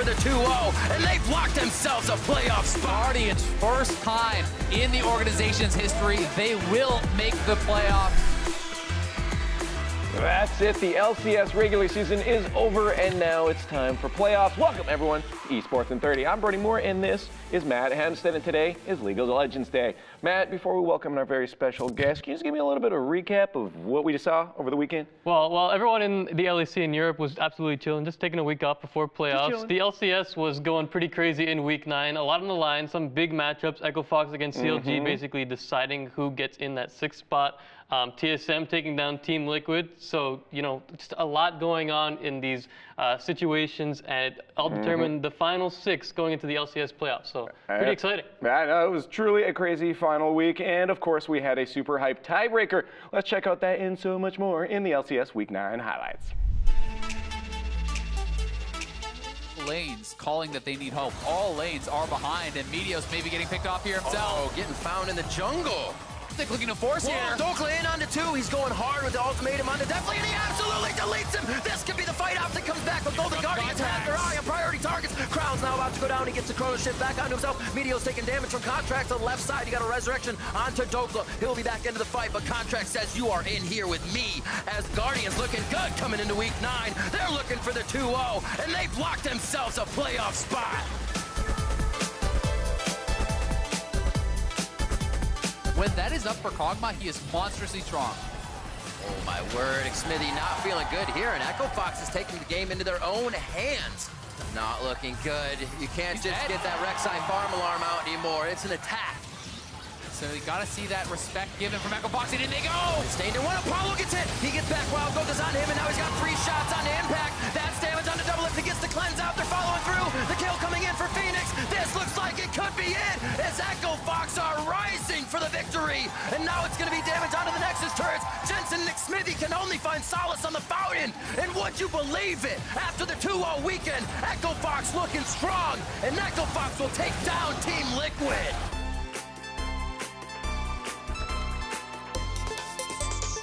for the 2-0, and they've locked themselves a playoff spot. Guardians, first time in the organization's history, they will make the playoffs. That's it. The LCS regular season is over, and now it's time for playoffs. Welcome, everyone, to Esports in 30. I'm Brody Moore, and this is Matt Hempstead, and today is League of Legends Day. Matt, before we welcome our very special guest, can you just give me a little bit of a recap of what we just saw over the weekend? Well, while everyone in the LEC in Europe was absolutely chilling, just taking a week off before playoffs, the LCS was going pretty crazy in Week 9. A lot on the line, some big matchups. Echo Fox against CLG, basically deciding who gets in that sixth spot. TSM taking down Team Liquid. So, you know, just a lot going on in these situations, and it all determined the final six going into the LCS playoffs. So, pretty exciting. I know, it was truly a crazy final week, and of course, we had a super hype tiebreaker. Let's check out that and so much more in the LCS Week 9 highlights. Lanes calling that they need hope. All lanes are behind, and Meteos maybe getting picked off here himself. Oh, getting found in the jungle. Looking to force here. Dokla in on the 2. He's going hard with the ultimatum on the Deathly, and he absolutely deletes him. This could be the fight off that comes back, but Golden Guardians have their eye on priority targets. Crown's now about to go down. He gets the chrono shift back onto himself. Meteor's taking damage from Contracts on the left side. He got a resurrection onto Dokla. He'll be back into the fight, but Contract says, you are in here with me. As Guardians looking good coming into Week 9. They're looking for the 2-0, and they've locked themselves a playoff spot. When that is up for Kog'Maw, he is monstrously strong. Oh my word, Xmithy not feeling good here, and Echo Fox is taking the game into their own hands. Not looking good. You can't get that Rek'Sai farm alarm out anymore. It's an attack. So you gotta see that respect given from Echo Fox, and in they go! It's staying to one, Apollo gets hit! He gets back, Wild Goat is on him, and now he's got 3 shots on impact. That's damage on the double lift, he gets the cleanse out, they're following through! The kill coming in for Phoenix! This looks like it could be it! As Echo Fox are rising for the victory! And now it's gonna be damage onto the Nexus turrets! Jensen and Xmithy can only find solace on the fountain! And would you believe it? After the 2-0 weekend, Echo Fox looking strong! And Echo Fox will take down Team Liquid!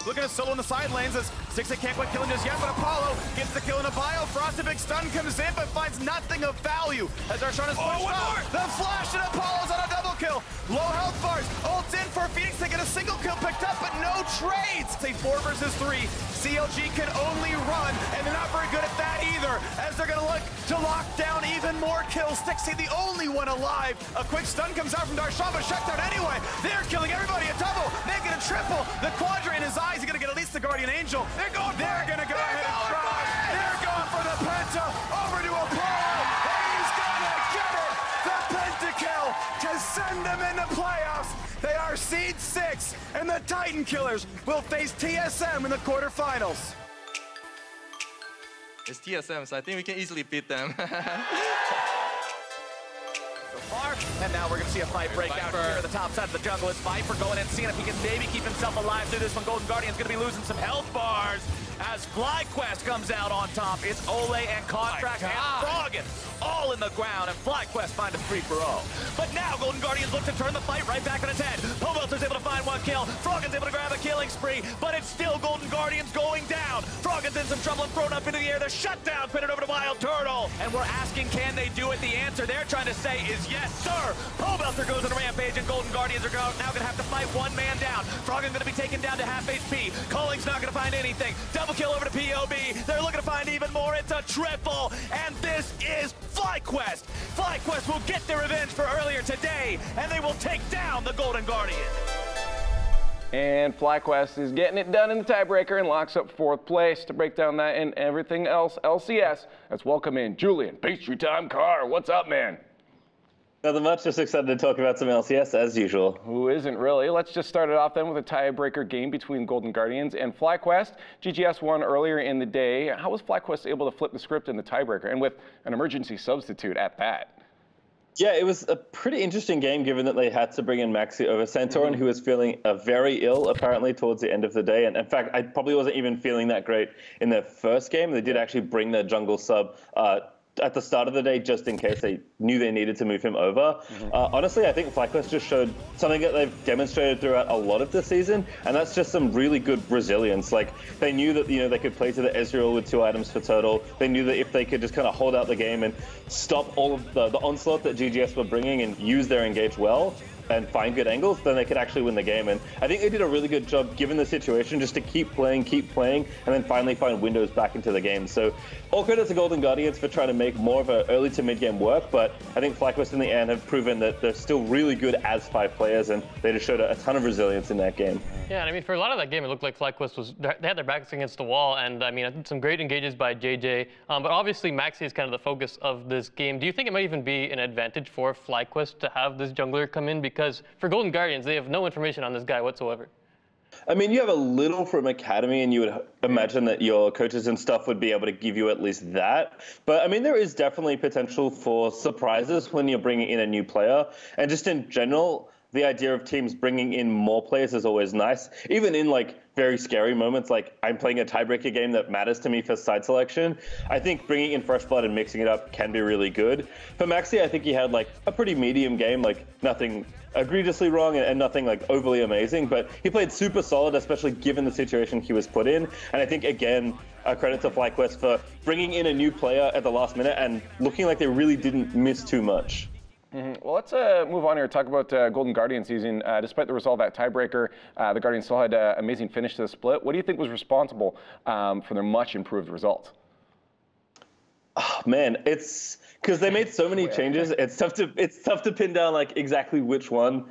Look at us solo in the side lanes as 6A can't quite kill him just yet, but Apollo gets the kill in a Biofrost. A big stun comes in, but finds nothing of value as Arshana's pushed up. The flash and Apollo's on a double kill. Low health bars, ults in for Phoenix to get a single kill picked up, but no trades. It's a 4 versus 3. CLG can only run, and they're not very good at that either, as they're gonna look to lock down even more kills. 6A the only one alive. A quick stun comes out from Darshan, but shut down anyway. They're killing everybody, a double, making a triple. The quadrant is eyes. He's gonna get at least the Guardian Angel. They're gonna go ahead and try. They're going for the Penta over to Apollo. And he's gonna get it. The Pentakill to send them into playoffs. They are seed 6, and the Titan Killers will face TSM in the quarterfinals. It's TSM, so I think we can easily beat them. And now we're going to see a fight break out here at the top side of the jungle. It's Viper going in, seeing if he can maybe keep himself alive through this one. Golden Guardian's going to be losing some health bars as FlyQuest comes out on top. It's Ole and Contract and Froggen all in the ground, and FlyQuest find a 3-for-all. But now Golden Guardians look to turn the fight right back on its head. Povelter's able to find one kill. Froggen's able to grab a killing spree, but it's still Golden Guardians going down. Froggen's in some trouble and thrown up into the air. The shutdown pitted over to Wild Turtle. And we're asking, can they do it? The answer they're trying to say is yes, sir. Povelter goes on a rampage, and Golden Guardians are now going to have to fight one man down. Froggen's going to be taken down to half HP. Calling's not going to find anything. Double kill over to POB. They're looking to find even more. It's a triple, and this is FlyQuest. FlyQuest will get their revenge for earlier today, and they will take down the Golden Guardian. And FlyQuest is getting it done in the tiebreaker and locks up 4th place. To break down that and everything else, LCS, let's welcome in Julian Pastrytime Carr. What's up, man? Nothing much, just excited to talk about some LCS as usual. Who isn't really? Let's just start it off then with a tiebreaker game between Golden Guardians and FlyQuest. GGS won earlier in the day. How was FlyQuest able to flip the script in the tiebreaker, and with an emergency substitute at that? Yeah, it was a pretty interesting game given that they had to bring in Maxi over Santorin, who was feeling very ill apparently towards the end of the day. And in fact, I probably wasn't even feeling that great in their first game. They did actually bring their jungle sub at the start of the day, just in case they knew they needed to move him over. Honestly, I think FlyQuest just showed something that they've demonstrated throughout a lot of this season, and that's just some really good resilience. Like, they knew that, you know, they could play to the Ezreal with 2 items for turtle. They knew that if they could just kind of hold out the game and stop all of the onslaught that GGS were bringing and use their engage well and find good angles, then they could actually win the game. And I think they did a really good job, given the situation, just to keep playing, and then finally find windows back into the game. So all credit to Golden Guardians for trying to make more of an early to mid-game work, but I think FlyQuest in the end have proven that they're still really good as 5 players, and they just showed a ton of resilience in that game. Yeah, and I mean, for a lot of that game, it looked like FlyQuest was, they had their backs against the wall, and I mean, some great engages by JJ, but obviously Maxi is kind of the focus of this game. Do you think it might even be an advantage for FlyQuest to have this jungler come in? Because for Golden Guardians, they have no information on this guy whatsoever. I mean, you have a little from Academy, and you would imagine that your coaches and stuff would be able to give you at least that. But, I mean, there is definitely potential for surprises when you're bringing in a new player. And just in general, the idea of teams bringing in more players is always nice, even in, like, very scary moments. Like, I'm playing a tiebreaker game that matters to me for side selection. I think bringing in fresh blood and mixing it up can be really good. For Maxi, I think he had, like, a pretty medium game, like, nothing egregiously wrong and nothing, like, overly amazing, but he played super solid, especially given the situation he was put in. And I think, again, a credit to FlyQuest for bringing in a new player at the last minute and looking like they really didn't miss too much. Well, let's move on here, talk about Golden Guardians season. Despite the result of that tiebreaker, the Guardians still had an amazing finish to the split. What do you think was responsible for their much improved result? Oh, man, it's because they made so many changes. It's tough to pin down like exactly which one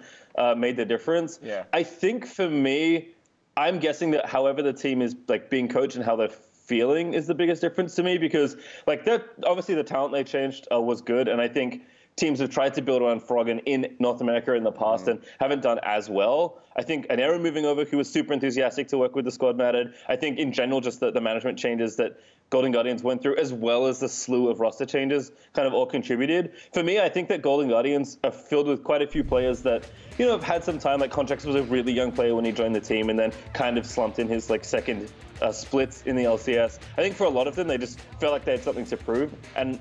made the difference. Yeah. I think for me, I'm guessing that however the team is like being coached and how they're feeling is the biggest difference to me, because like that obviously the talent they changed was good, and I think teams have tried to build around Froggen in North America in the past and haven't done as well. I think Anero moving over, who was super enthusiastic to work with the squad, mattered. I think in general just the management changes that Golden Guardians went through, as well as the slew of roster changes, kind of all contributed. For me, I think that Golden Guardians are filled with quite a few players that, you know, have had some time. Like Contrax was a really young player when he joined the team and then kind of slumped in his like second splits in the LCS. I think for a lot of them, they just felt like they had something to prove, and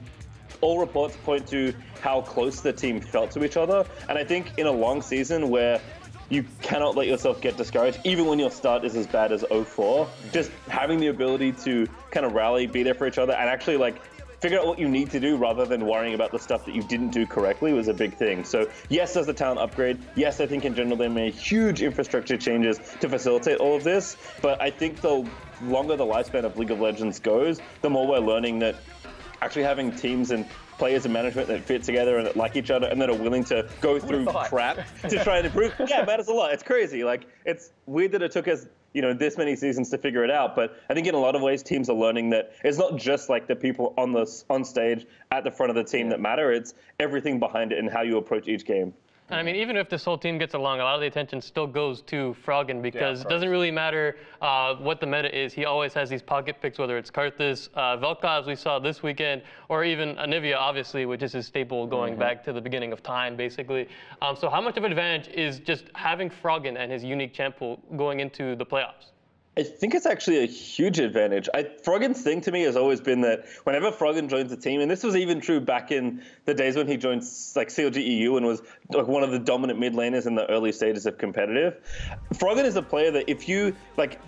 all reports point to how close the team felt to each other. And I think in a long season where you cannot let yourself get discouraged, even when your start is as bad as 0-4, just having the ability to kind of rally, be there for each other, and actually like figure out what you need to do rather than worrying about the stuff that you didn't do correctly was a big thing. So yes, there's the talent upgrade. Yes, I think in general they made huge infrastructure changes to facilitate all of this. But I think the longer the lifespan of League of Legends goes, the more we're learning that actually having teams and players and management that fit together and that like each other and that are willing to go through crap to try and improve, yeah, it matters a lot. It's crazy. Like, it's weird that it took us, you know, this many seasons to figure it out, but I think in a lot of ways teams are learning that it's not just like the people on stage at the front of the team that matter. It's everything behind it and how you approach each game. And I mean, even if this whole team gets along, a lot of the attention still goes to Froggen, because it doesn't really matter what the meta is. He always has these pocket picks, whether it's Karthus, Vel'Koz, as we saw this weekend, or even Anivia, obviously, which is his staple going back to the beginning of time, basically. So how much of an advantage is just having Froggen and his unique champ pool going into the playoffs? I think it's actually a huge advantage. Froggen's thing to me has always been that whenever Froggen joins a team, and this was even true back in the days when he joined like CLG EU and was like one of the dominant mid laners in the early stages of competitive, Froggen is a player that if you like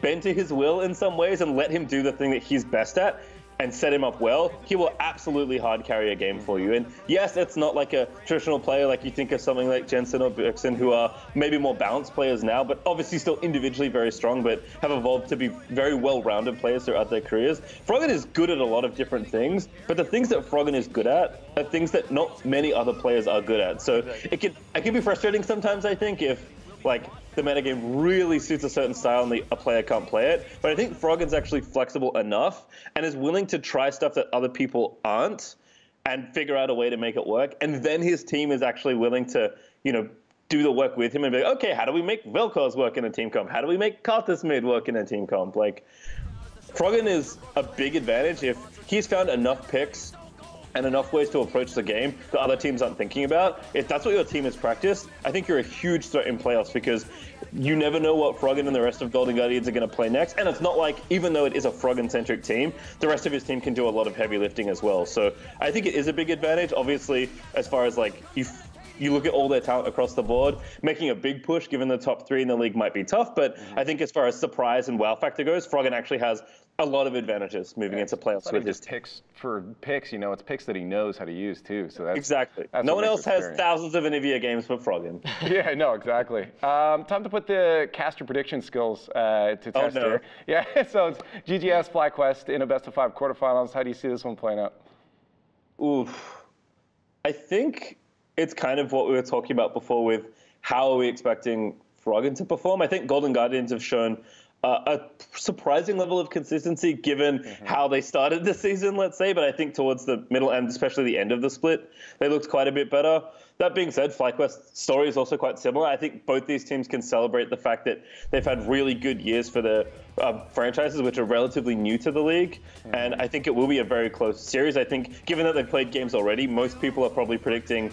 bend to his will in some ways and let him do the thing that he's best at and set him up well, he will absolutely hard carry a game for you. And yes, it's not like a traditional player like you think of something like Jensen or Bjergsen, who are maybe more balanced players now, but obviously still individually very strong, but have evolved to be very well-rounded players throughout their careers. Froggen is good at a lot of different things, but the things that Froggen is good at are things that not many other players are good at. So it can be frustrating sometimes, I think, if like the metagame really suits a certain style and a player can't play it. But I think Froggen's actually flexible enough and is willing to try stuff that other people aren't and figure out a way to make it work. And then his team is actually willing to, you know, do the work with him and be like, okay, how do we make Vel'Koz work in a team comp? How do we make Karthus mid work in a team comp? Like, Froggen is a big advantage if he's found enough picks and enough ways to approach the game that other teams aren't thinking about. If that's what your team has practiced, I think you're a huge threat in playoffs, because you never know what Froggen and the rest of Golden Guardians are going to play next. And it's not like, even though it is a Froggen-centric team, the rest of his team can do a lot of heavy lifting as well. So I think it is a big advantage, obviously, as far as like, you look at all their talent across the board, making a big push given the top three in the league might be tough, but I think as far as surprise and wow factor goes, Froggen actually has a lot of advantages moving into playoffs with his picks. For picks, you know, it's picks that he knows how to use too. So that's, exactly. That's no one else has thousands of Anivia games for Froggen. Yeah, no, exactly. Time to put the caster prediction skills to test here. Yeah, so it's GGS FlyQuest in a best-of-5 quarterfinals. How do you see this one playing out? Oof. I think it's kind of what we were talking about before with how are we expecting Froggen to perform. I think Golden Guardians have shown a surprising level of consistency given how they started the season, let's say, but I think towards the middle and especially the end of the split, they looked quite a bit better. That being said, FlyQuest's story is also quite similar. I think both these teams can celebrate the fact that they've had really good years for their franchises, which are relatively new to the league. And I think it will be a very close series. I think, given that they've played games already, most people are probably predicting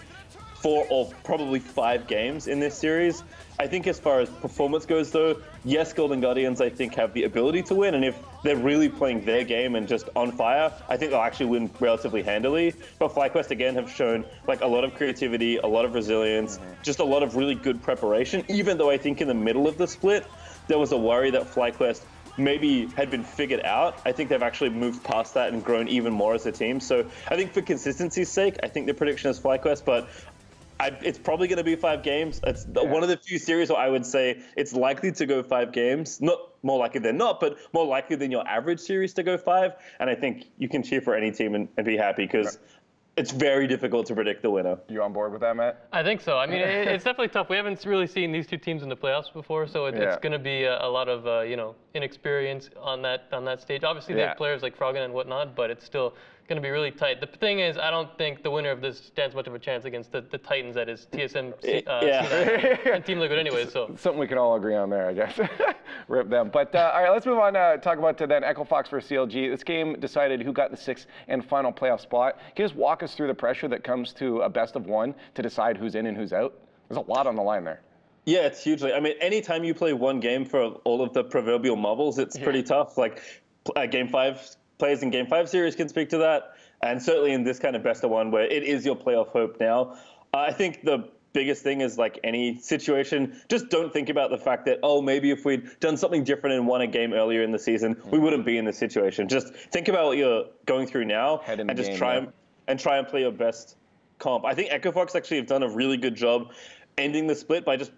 4 or probably 5 games in this series. I think as far as performance goes, though, yes, Golden Guardians, I think, have the ability to win. And if they're really playing their game and just on fire, I think they'll actually win relatively handily. But FlyQuest, again, have shown like a lot of creativity, a lot of resilience, just a lot of really good preparation, even though I think in the middle of the split, there was a worry that FlyQuest maybe had been figured out. I think they've actually moved past that and grown even more as a team. So I think for consistency's sake, I think the prediction is FlyQuest, but it's probably going to be 5 games. It's one of the few series where I would say it's likely to go 5 games. Not more likely than not, but more likely than your average series to go 5. And I think you can cheer for any team and be happy because it's very difficult to predict the winner. You on board with that, Matt? I think so. I mean, it's definitely tough. We haven't really seen these two teams in the playoffs before, so it's going to be a lot of you know, inexperience on that stage. Obviously, they have players like Froggen and whatnot, but it's still going to be really tight. The thing is, I don't think the winner of this stands much of a chance against the Titans that is TSM and Team Liquid anyway. So something we can all agree on there, I guess. Rip them. But all right, let's move on to talk about then Echo Fox versus CLG. This game decided who got the 6th and final playoff spot. Can you just walk us through the pressure that comes to a best-of-1 to decide who's in and who's out? There's a lot on the line there. Yeah, it's hugely. I mean, anytime you play one game for all of the proverbial marbles, it's pretty tough. Like, Game 5 players in Game 5 series can speak to that, and certainly in this kind of best-of-1 where it is your playoff hope now. I think the biggest thing is, like any situation, just don't think about the fact that, oh, maybe if we'd done something different and won a game earlier in the season, we wouldn't be in this situation. Just think about what you're going through now and just try and play your best comp. I think Echo Fox actually have done a really good job ending the split by just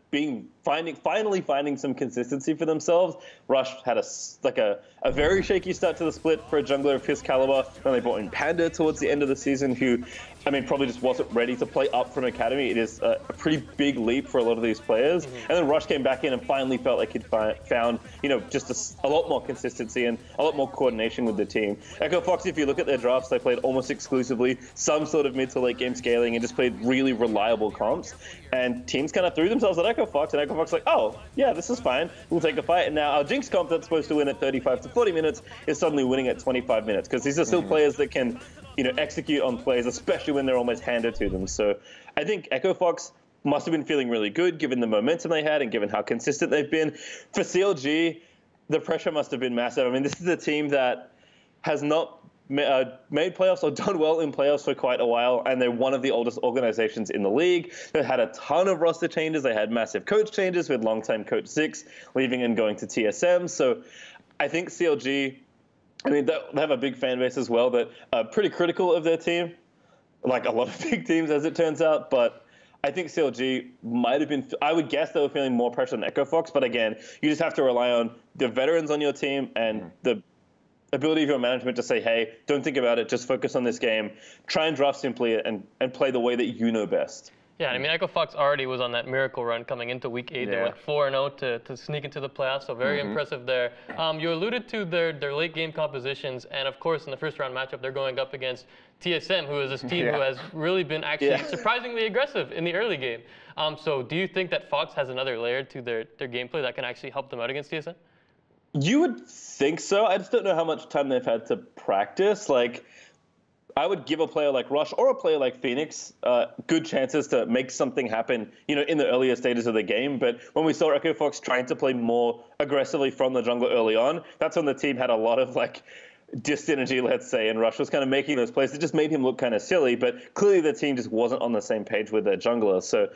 finally finding some consistency for themselves. Rush had a very shaky start to the split for a jungler of his caliber. Then they brought in Panda towards the end of the season, who, I mean, probably just wasn't ready to play up from Academy. It is a pretty big leap for a lot of these players. And then Rush came back in and finally felt like he'd found, you know, just a lot more consistency and a lot more coordination with the team. Echo Fox, if you look at their drafts, they played almost exclusively some sort of mid to late game scaling and just played really reliable comps. And teams kind of threw themselves at Echo Fox, and Echo Fox like, oh, yeah, this is fine. We'll take a fight. And now our Jinx comp that's supposed to win at 35 to 40 minutes is suddenly winning at 25 minutes because these are still players that can, you know, execute on plays, especially when they're almost handed to them. So I think Echo Fox must have been feeling really good given the momentum they had and given how consistent they've been. For CLG, the pressure must have been massive. I mean, this is a team that has not made playoffs or done well in playoffs for quite a while, and they're one of the oldest organizations in the league. They had a ton of roster changes. They had massive coach changes with longtime coach Six leaving and going to TSM. So I think CLG, I mean, they have a big fan base as well that are pretty critical of their team, like a lot of big teams, as it turns out. But I think CLG might have been, I would guess they were feeling more pressure than Echo Fox. But again, you just have to rely on the veterans on your team and the ability of your management to say, hey, don't think about it, just focus on this game, try and draft simply and play the way that you know best. Yeah, I mean, Echo Fox already was on that miracle run coming into Week 8. They went 4-0 to sneak into the playoffs, so very impressive there. You alluded to their late-game compositions, and, of course, in the first-round matchup, they're going up against TSM, who is this team who has really been actually surprisingly aggressive in the early game. So do you think that Fox has another layer to their gameplay that can actually help them out against TSM? You would think so. I just don't know how much time they've had to practice. Like, I would give a player like Rush or a player like Phoenix good chances to make something happen, you know, in the earlier stages of the game. But when we saw Echo Fox trying to play more aggressively from the jungle early on, that's when the team had a lot of, like, dysenergy, let's say, and Rush was kind of making those plays. It just made him look kind of silly, but clearly the team just wasn't on the same page with their jungler. So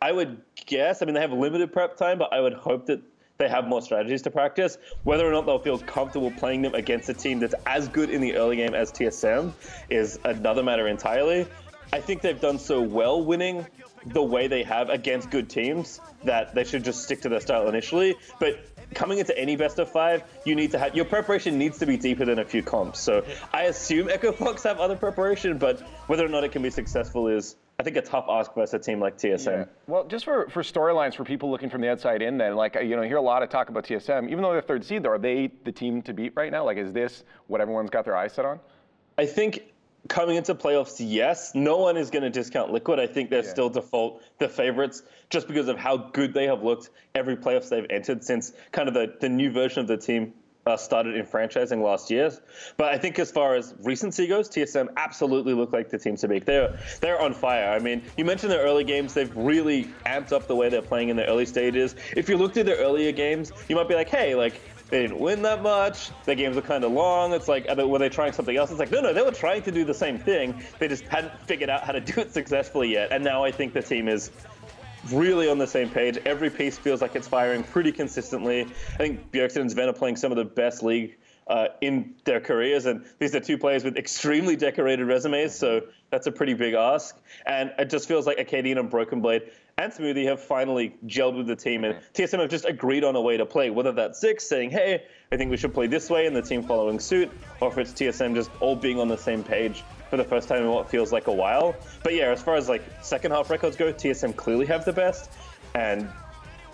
I would guess, I mean, they have limited prep time, but I would hope that they have more strategies to practice. Whether or not they'll feel comfortable playing them against a team that's as good in the early game as TSM is another matter entirely. I think they've done so well winning the way they have against good teams that they should just stick to their style initially. But coming into any best of five, you need to have, your preparation needs to be deeper than a few comps. So I assume Echo Fox have other preparation, but whether or not it can be successful is, I think, a tough ask versus a team like TSM. Yeah. Well, just for storylines for people looking from the outside in, then, like, you know, I hear a lot of talk about TSM. Even though they're third seed, though, are they the team to beat right now? Like, is this what everyone's got their eyes set on? I think coming into playoffs, yes. No one is going to discount Liquid. I think they're still default the favorites just because of how good they have looked every playoffs they've entered since kind of the new version of the team started in franchising last year. But I think as far as recency goes, TSM absolutely look like the team to beat. They're on fire. I mean, you mentioned their early games. They've really amped up the way they're playing in the early stages. If you look through their earlier games, you might be like, hey, like, they didn't win that much. Their games were kind of long. It's like, were they trying something else? It's like, no, they were trying to do the same thing. They just hadn't figured out how to do it successfully yet. And now I think the team is really on the same page. Every piece feels like it's firing pretty consistently. I think Bjergsen and Sven are playing some of the best league in their careers, and these are two players with extremely decorated resumes, so that's a pretty big ask. And it just feels like Acadian and Broken Blade and Smoothie have finally gelled with the team, and TSM have just agreed on a way to play, whether that's Six saying, hey, I think we should play this way, and the team following suit, or if it's TSM just all being on the same page for the first time in what feels like a while. But yeah, as far as like second half records go, TSM clearly have the best, and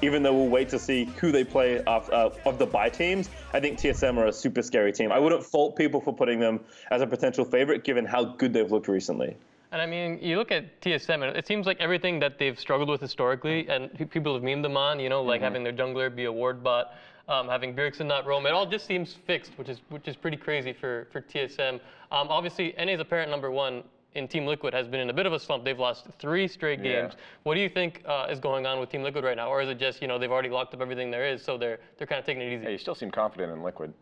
even though we'll wait to see who they play of the bye teams, I think TSM are a super scary team. I wouldn't fault people for putting them as a potential favorite given how good they've looked recently. And I mean, you look at TSM, and it seems like everything that they've struggled with historically, and people have memed them on, you know, like having their jungler be a ward bot, having Bjergsen not roam, it all just seems fixed, which is pretty crazy for TSM. Obviously, NA's apparent number one in Team Liquid has been in a bit of a slump. They've lost 3 straight games. What do you think is going on with Team Liquid right now? Or is it just, you know, they've already locked up everything there is, so they're kind of taking it easy? Yeah, you still seem confident in Liquid.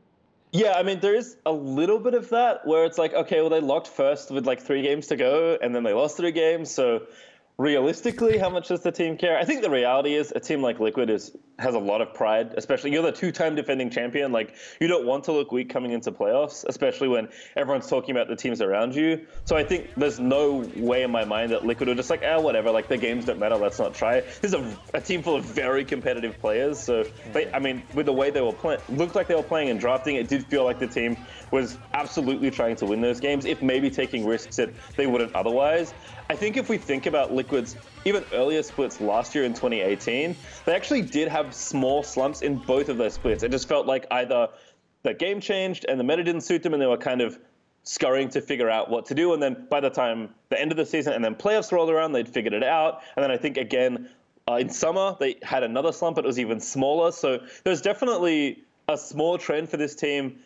Yeah, I mean, there is a little bit of that where it's like, okay, well, they locked first with like 3 games to go, and then they lost 3 games, so realistically, how much does the team care? I think the reality is a team like Liquid has a lot of pride, especially you're the 2-time defending champion. Like, you don't want to look weak coming into playoffs, especially when everyone's talking about the teams around you. So I think there's no way in my mind that Liquid are just like, ah, whatever, like the games don't matter, let's not try. This is a team full of very competitive players. So they, I mean, with the way they were playing, looked like they were playing and drafting, it did feel like the team was absolutely trying to win those games, if maybe taking risks that they wouldn't otherwise. I think if we think about Liquid's even earlier splits last year in 2018, they actually did have small slumps in both of those splits. It just felt like either the game changed and the meta didn't suit them and they were kind of scurrying to figure out what to do. And then by the time the end of the season and then playoffs rolled around, they'd figured it out. And then I think again, in summer, they had another slump, but it was even smaller. So there's definitely a small trend for this team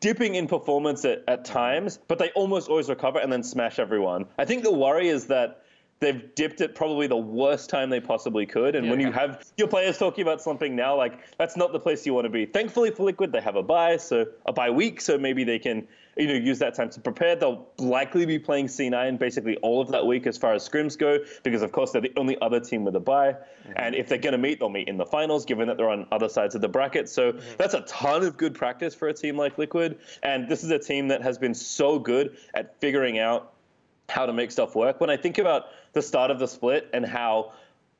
dipping in performance at times, but they almost always recover and then smash everyone. I think the worry is that they've dipped at probably the worst time they possibly could, and when you have your players talking about slumping now, like, that's not the place you want to be. Thankfully for Liquid, they have a bye week, so maybe they can, you know, use that time to prepare. They'll likely be playing C9 basically all of that week as far as scrims go, because of course they're the only other team with a bye. And if they're going to meet, they'll meet in the finals, given that they're on other sides of the bracket. So that's a ton of good practice for a team like Liquid. And this is a team that has been so good at figuring out how to make stuff work. When I think about the start of the split and how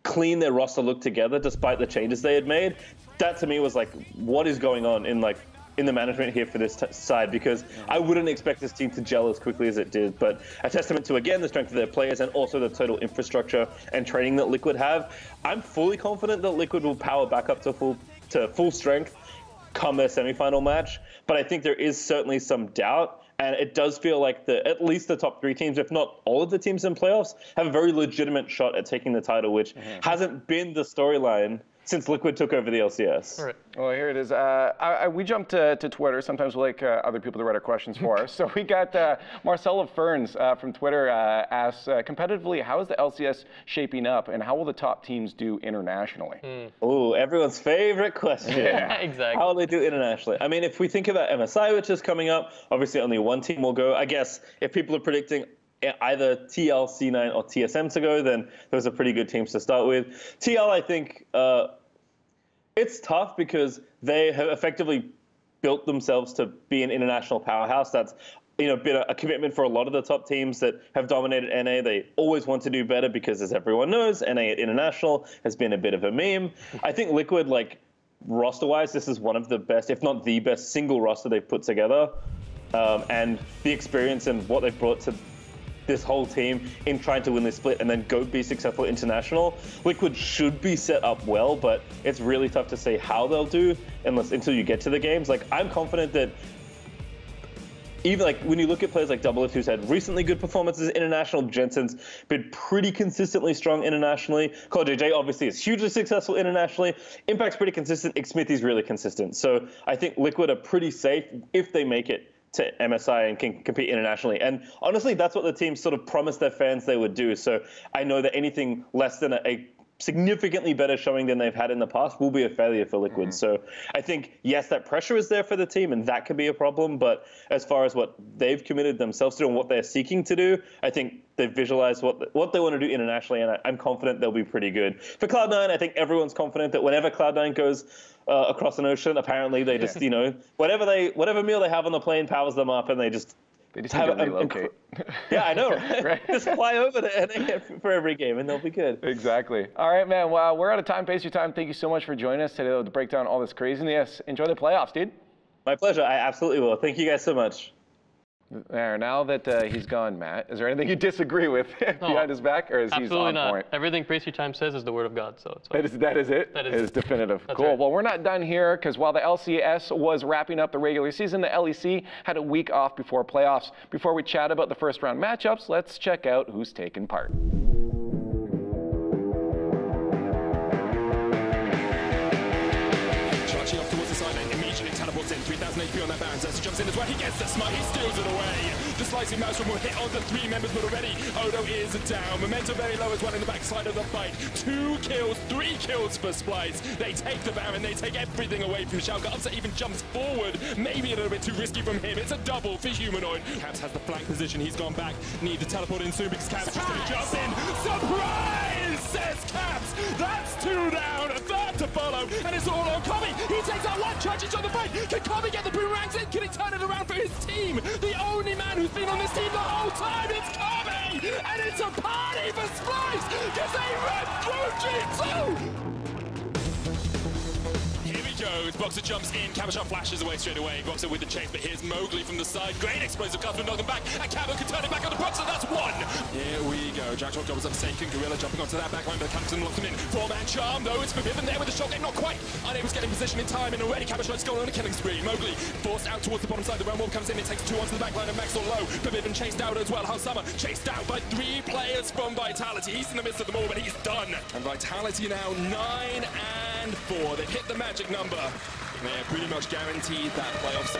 clean their roster looked together, despite the changes they had made, that to me was like, what is going on in the management here for this side, because I wouldn't expect this team to gel as quickly as it did. But a testament to, again, the strength of their players and also the total infrastructure and training that Liquid have. I'm fully confident that Liquid will power back up to full strength come their semifinal match. But I think there is certainly some doubt. And it does feel like at least the top 3 teams, if not all of the teams in playoffs, have a very legitimate shot at taking the title, which hasn't been the storyline since Liquid took over the LCS. All right. Well, here it is. We jumped to Twitter. Sometimes we like other people to write our questions for us. So we got Marcella Ferns from Twitter asks, competitively, how is the LCS shaping up, and how will the top teams do internationally? Oh, everyone's favorite question. Yeah, exactly. How will they do internationally? I mean, if we think about MSI, which is coming up, obviously only one team will go. I guess if people are predicting either TLC9 or TSM to go, then those are pretty good teams to start with. TL, I think it's tough because they have effectively built themselves to be an international powerhouse. That's, you know, been a commitment for a lot of the top teams that have dominated NA. They always want to do better because, as everyone knows, NA at international has been a bit of a meme. I think Liquid, like, roster-wise, this is one of the best, if not the best, single roster they've put together. And the experience and what they've brought to this whole team in trying to win this split and then go be successful international. Liquid should be set up well, but it's really tough to say how they'll do until you get to the games. Like, I'm confident that even like when you look at players like Double F, who's had recently good performances international, Jensen's been pretty consistently strong internationally. Cloud JJ obviously is hugely successful internationally. Impact's pretty consistent. Xmithy's really consistent. So I think Liquid are pretty safe if they make it to MSI and can compete internationally. And honestly, that's what the team sort of promised their fans they would do. So I know that anything less than a significantly better showing than they've had in the past will be a failure for Liquid. So I think, yes, that pressure is there for the team, and that could be a problem. But as far as what they've committed themselves to and what they're seeking to do, I think they've visualized what they want to do internationally, and I'm confident they'll be pretty good. For Cloud9, I think everyone's confident that whenever Cloud9 goes across an ocean, apparently they just, you know, whatever meal they have on the plane powers them up, and they just... They just have to relocate. Yeah, I know. Right? Just fly over there for every game, and they'll be good. Exactly. All right, man. Well, we're out of time. Pastrytime, thank you so much for joining us today to break down all this craziness. Enjoy the playoffs, dude. My pleasure. I absolutely will. Thank you guys so much. There, now that he's gone, Matt, is there anything you disagree with behind his back, or is he on not. Point? Everything Pastrytime says is the word of God, so it's okay. That is definitive. That's cool. Right. Well, we're not done here, because while the LCS was wrapping up the regular season, the LEC had a week off before playoffs. Before we chat about the first round matchups, let's check out who's taking part. On that Baron, as he jumps in as well, he gets the smite, he steals it away. The slicing maelstrom will hit on the three members, but already Odo is down. Momentum very low as well in the backside of the fight. 2 kills, 3 kills for Splyce. They take the Baron, they take everything away from Schalke. Upset even jumps forward, maybe a little bit too risky from him. It's a double for Humanoid. Caps has the flank position, he's gone back. Need to teleport in soon because Caps just going to jump in. Surprise, says Caps. That's 2 down, 3rd to follow, and it's all on Kobbe. He takes out 1 charge, he's on the fight. Can Kobbe get the boomerangs in? Can he turn it around for his team? The only man who's been on this team the whole time, it's Kobbe! And it's a party for Splyce, because they ran through G2! Goes. Boxer jumps in, Kabashar flashes away straight away. Boxer with the chase, but here's Mowgli from the side. Great explosive cuff to knock him back, and Kabo can turn it back on the Boxer, that's 1! Here we go, Jackdaw jumps up, Saken, Gorilla jumping onto that back line, but Captain locks him in. 4-man charm, though, it's Forbidden there with the shotgun, not quite. Unable to get in position in time, and already Kabashar's gone on a killing spree. Mowgli forced out towards the bottom side, the realm warp comes in, it takes 2 onto the back line, and Max on low. Forbidden chased out as well, Halsama chased out by 3 players from Vitality. He's in the midst of them all, but he's done. And Vitality now 9 and 4. They've hit the magic number. They're pretty much guaranteed that playoffs.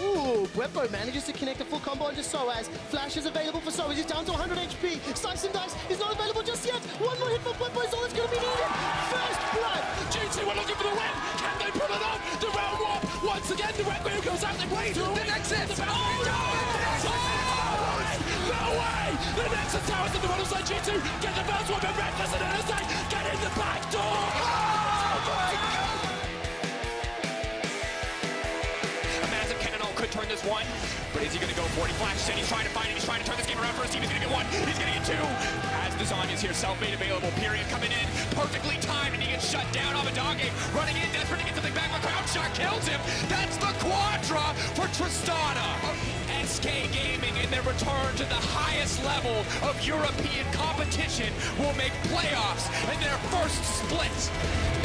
Ooh, Bwipo manages to connect a full combo onto Soaz. Flash is available for Soaz. He's down to 100 HP. Slice and dice is not available just yet. 1 more hit for Bwipo is all that's going to be needed. First blood. G2 are looking for the win. Can they pull it off? The round warp. Once again, the red wheel goes out. They wait. The Nexus. No way! The Nexus Towers in the bottom side, G2! Get the first one, but Reckless and Innocent! Get in the back door! Oh my God! A massive cannonball could turn this 1, but is he going to go for it? He flashes in, he's trying to find it, he's trying to turn this game around for his team. He's going to get 1, he's going to get 2! As Desania's here, Selfmade available, Period coming in, perfectly timed, and he gets shut down. Amadage running in, desperate to get something back, but Crown Shot kills him! That's the Quadra for Tristana! SK Gaming, in their return to the highest level of European competition, will make playoffs in their first split.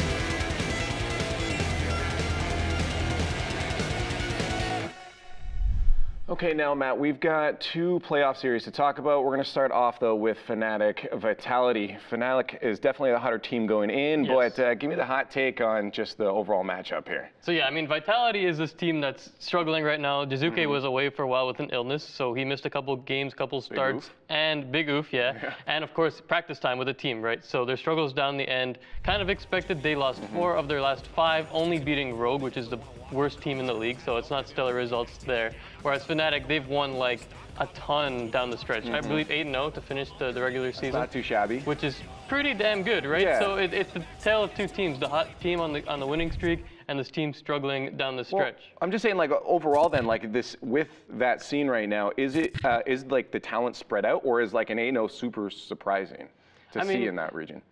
Okay, now, Matt, we've got two playoff series to talk about. We're going to start off, though, with Fnatic Vitality. Fnatic is definitely the hotter team going in, yes, but give me the hot take on just the overall matchup here. So, yeah, I mean, Vitality is this team that's struggling right now. Jizuke was away for a while with an illness, so he missed a couple games, couple starts, and big oof, yeah. And, of course, practice time with the team, right? So their struggles down the end, kind of expected. They lost 4 of their last 5, only beating Rogue, which is the worst team in the league, so it's not stellar results there. Whereas Fnatic, they've won like a ton down the stretch. I believe 8-0 to finish the regular season. That's not too shabby. Which is pretty damn good, right? Yeah. So it's the tale of two teams, the hot team on the winning streak and this team struggling down the stretch. Well, I'm just saying, like, overall then, like, this, with that scene right now, is it is like the talent spread out, or is like an 8-0 super surprising to see in that region?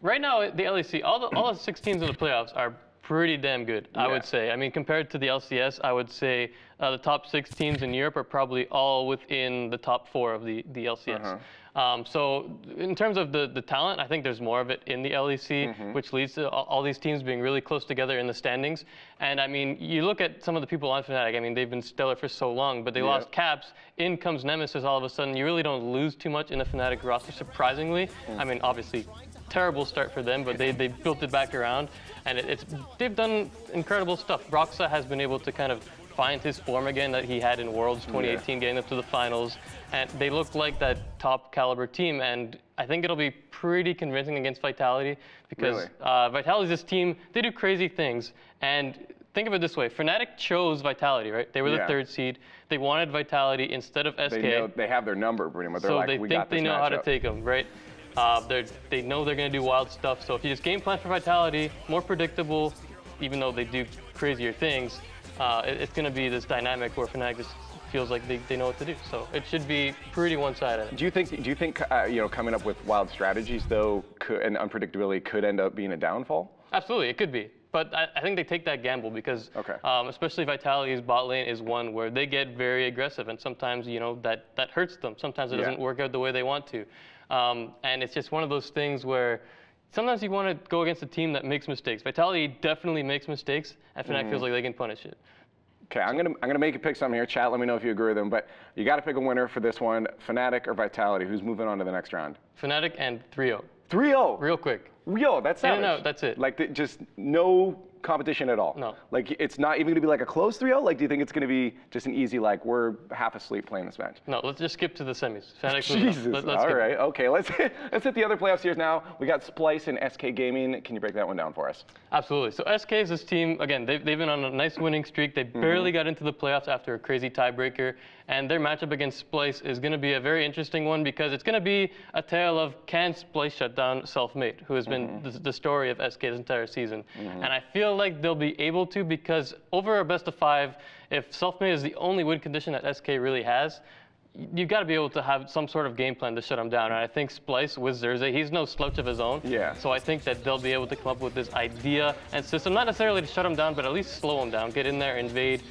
Right now, the LEC, all the 6 teams in the playoffs are pretty damn good, I would say. I mean, compared to the LCS, I would say the top 6 teams in Europe are probably all within the top 4 of the LCS. So in terms of the talent, I think there's more of it in the LEC, which leads to all these teams being really close together in the standings. And I mean, you look at some of the people on Fnatic, I mean, they've been stellar for so long, but they lost Caps, in comes Nemesis all of a sudden. You really don't lose too much in the Fnatic roster, surprisingly. I mean, obviously, terrible start for them, but they built it back around, and they've done incredible stuff. Broxa has been able to kind of find his form again that he had in Worlds 2018, getting up to the finals, and they look like that top caliber team, and I think it'll be pretty convincing against Vitality, because Vitality's this team, they do crazy things, and think of it this way, Fnatic chose Vitality, right? They were the 3rd seed. They wanted Vitality instead of SK. They have their number, pretty much. They're so like, we got this matchup. They know how to take them, right? They know they're going to do wild stuff, so if you just game plan for Vitality, more predictable, even though they do crazier things, it's going to be this dynamic where Fnatic just feels like they know what to do. So it should be pretty one-sided. Do you think you know, coming up with wild strategies, though, and unpredictability could end up being a downfall? Absolutely, it could be. But I think they take that gamble because, especially Vitality's bot lane is one where they get very aggressive, and sometimes, you know, that hurts them. Sometimes it doesn't work out the way they want to. And it's just one of those things where sometimes you want to go against a team that makes mistakes. Vitality definitely makes mistakes, and Fnatic feels like they can punish it. Okay, I'm gonna make you pick something here. Chat, let me know if you agree with them, but you got to pick a winner for this one. Fnatic or Vitality? Who's moving on to the next round? Fnatic and 3-0. 3-0. Real quick. Yo, that's savage. No, that's it. Like, just no competition at all. No. Like, it's not even going to be like a close 3-0? Like, do you think it's going to be just an easy, like, we're half asleep playing this match? No, let's just skip to the semis. Jesus. Let's all right. Okay, let's hit the other playoffs here now. We got Splyce and SK Gaming. Can you break that one down for us? Absolutely. So SK is this team, again, they've been on a nice winning streak. They barely got into the playoffs after a crazy tiebreaker. And their matchup against Splyce is going to be a very interesting one because it's going to be a tale of, can Splyce shut down Selfmade, who has been the story of SK's entire season. And I feel like they'll be able to, because over a best-of-5, if Selfmade is the only win condition that SK really has, you've got to be able to have some sort of game plan to shut him down. And I think Splyce with Zerze, he's no slouch of his own. Yeah. So I think that they'll be able to come up with this idea and system, not necessarily to shut him down, but at least slow him down, get in there, invade,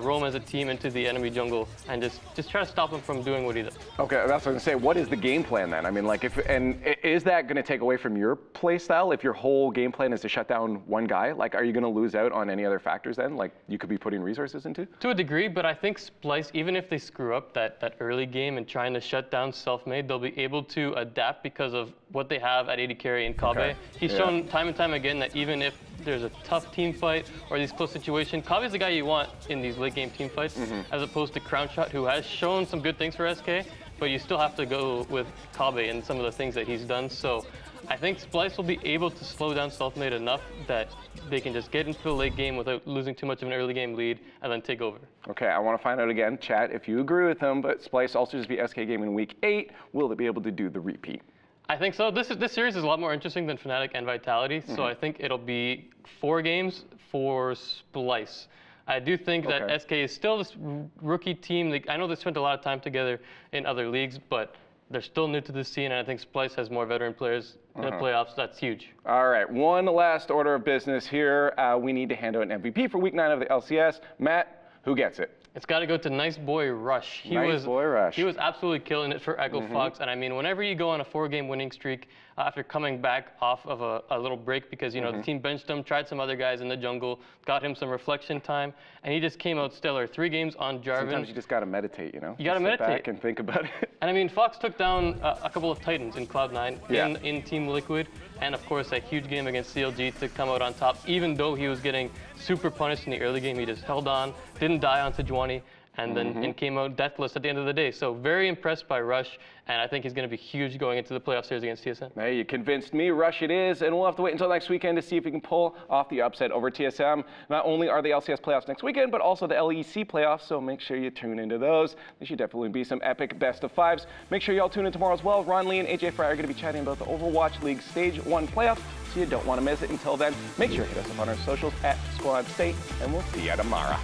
roam as a team into the enemy jungle, and just try to stop him from doing what he does. Okay, that's what I was going to say. What is the game plan then? I mean, like, is that going to take away from your play style if your whole game plan is to shut down one guy? Like, are you going to lose out on any other factors then? Like, you could be putting resources into? To a degree, but I think Splyce, even if they screw up that early game and trying to shut down Selfmade, they'll be able to adapt because of what they have at AD carry in Kobbe. He's shown time and time again that even if there's a tough team fight or these close situations, Kobbe's the guy you want in these late game team fights, as opposed to Crownshot, who has shown some good things for SK, but you still have to go with Kobbe and some of the things that he's done. So I think Splyce will be able to slow down Selfmade enough that they can just get into the late game without losing too much of an early game lead and then take over. Okay, I want to find out again, chat, if you agree with them, but Splyce also just be SK Gaming in week 8. Will they be able to do the repeat? I think so. This series is a lot more interesting than Fnatic and Vitality, so I think it'll be 4 games for Splyce. I do think that SK is still this rookie team. I know they spent a lot of time together in other leagues, but they're still new to the scene, and I think Splyce has more veteran players in the playoffs. That's huge. All right, one last order of business here. We need to hand out an MVP for week 9 of the LCS. Matt, who gets it? It's got to go to Nice Boy Rush. He was absolutely killing it for Echo Fox. And I mean, whenever you go on a 4-game winning streak after coming back off of a little break because, you know, the team benched him, tried some other guys in the jungle, got him some reflection time, and he just came out stellar. 3 games on Jarvan. Sometimes you just got to meditate, you know? You got to meditate. Sit back and think about it. And I mean, Fox took down a couple of Titans in Cloud9, in Team Liquid, and of course, a huge game against CLG to come out on top. Even though he was getting super punished in the early game, he just held on, didn't die on Sejuani, and then came out deathless at the end of the day. So very impressed by Rush, and I think he's going to be huge going into the playoff series against TSM. Hey, you convinced me. Rush it is, and we'll have to wait until next weekend to see if we can pull off the upset over TSM. Not only are the LCS playoffs next weekend, but also the LEC playoffs, so make sure you tune into those. There should definitely be some epic best-of-fives. Make sure you all tune in tomorrow as well. Ron Lee and AJ Fry are going to be chatting about the Overwatch League Stage 1 playoffs, so you don't want to miss it. Until then, make sure you hit us up on our socials at Squad State, and we'll see you tomorrow.